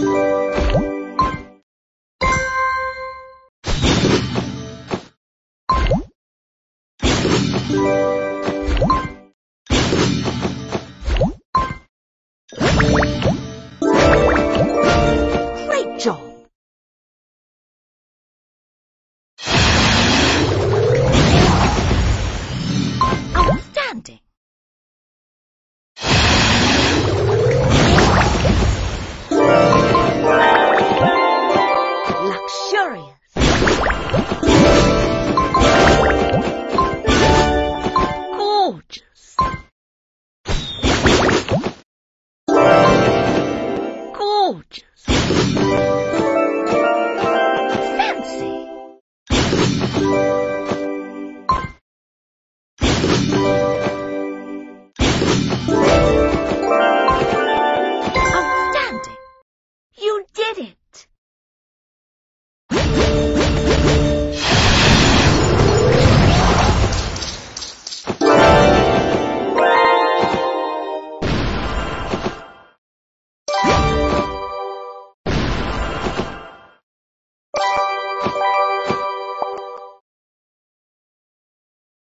Fantastic.